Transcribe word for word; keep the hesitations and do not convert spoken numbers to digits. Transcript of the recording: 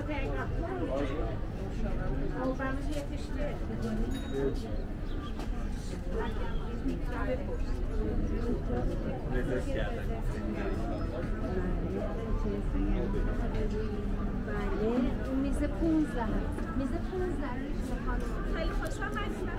Kutay'dan. Oğlanız yetişti. Lezzet geldi. میز پونزده میز پونزده خیلی خوشحال هستم